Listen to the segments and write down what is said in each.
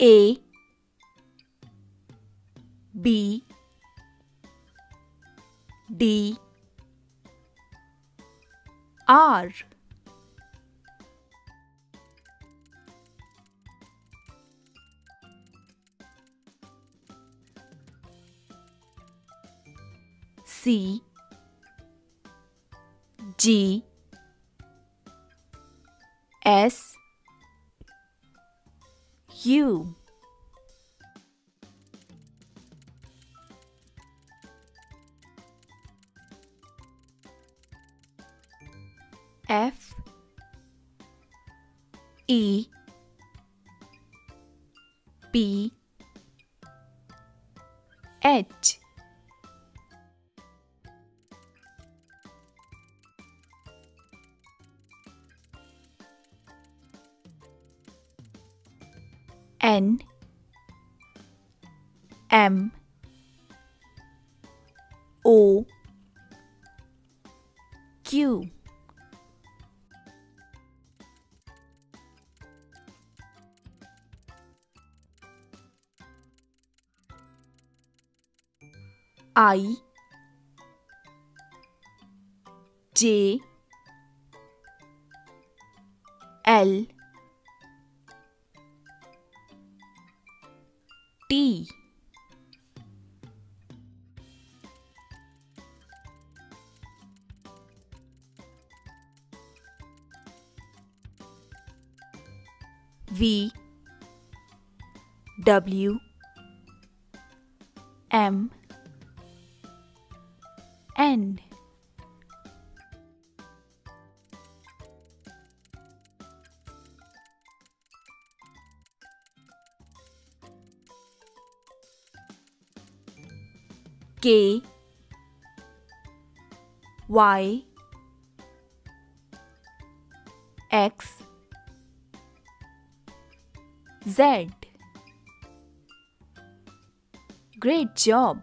A, B, D, R. C, G, S, U. F, E, P, H. N, M, O, Q. I, J, L, T. V, W, M, N. K, Y, X, Z. Great job!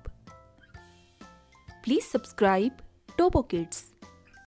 Please subscribe Toppo Kids.